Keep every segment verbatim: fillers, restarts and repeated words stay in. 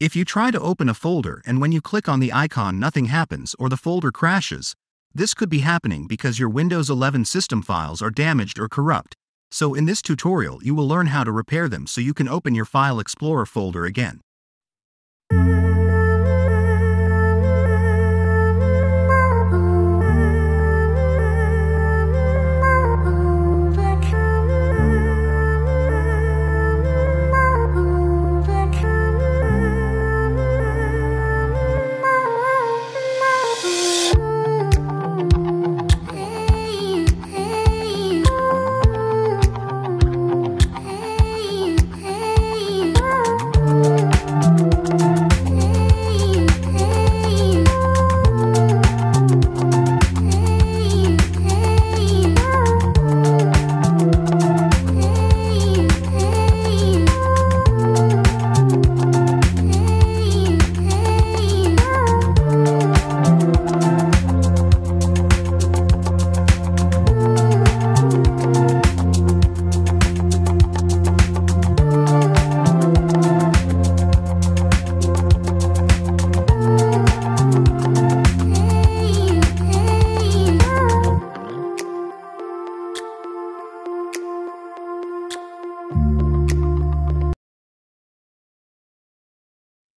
If you try to open a folder and when you click on the icon nothing happens or the folder crashes, this could be happening because your Windows eleven system files are damaged or corrupt. So in this tutorial you will learn how to repair them so you can open your File Explorer folder again.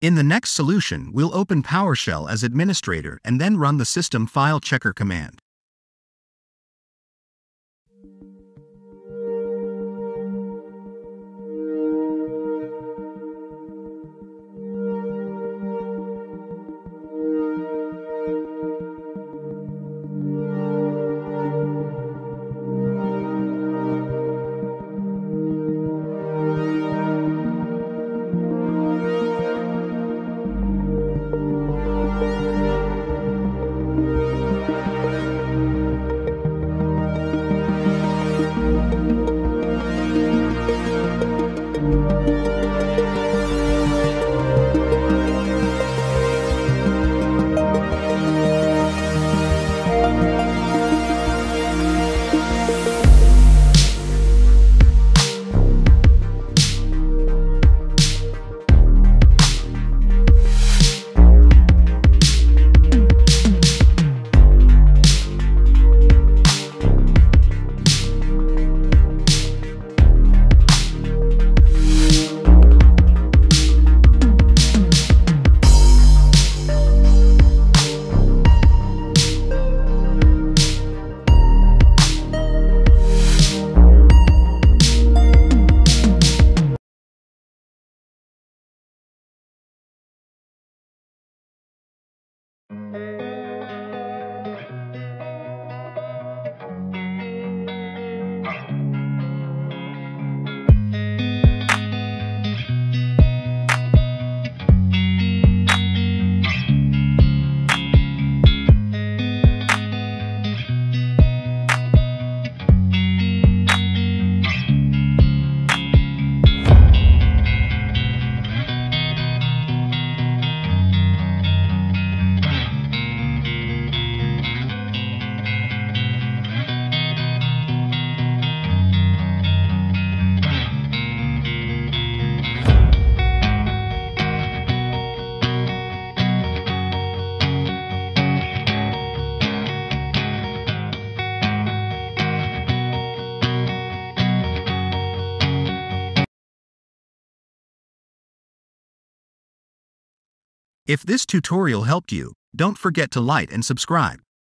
In the next solution, we'll open PowerShell as administrator and then run the System File Checker command. If this tutorial helped you, don't forget to like and subscribe.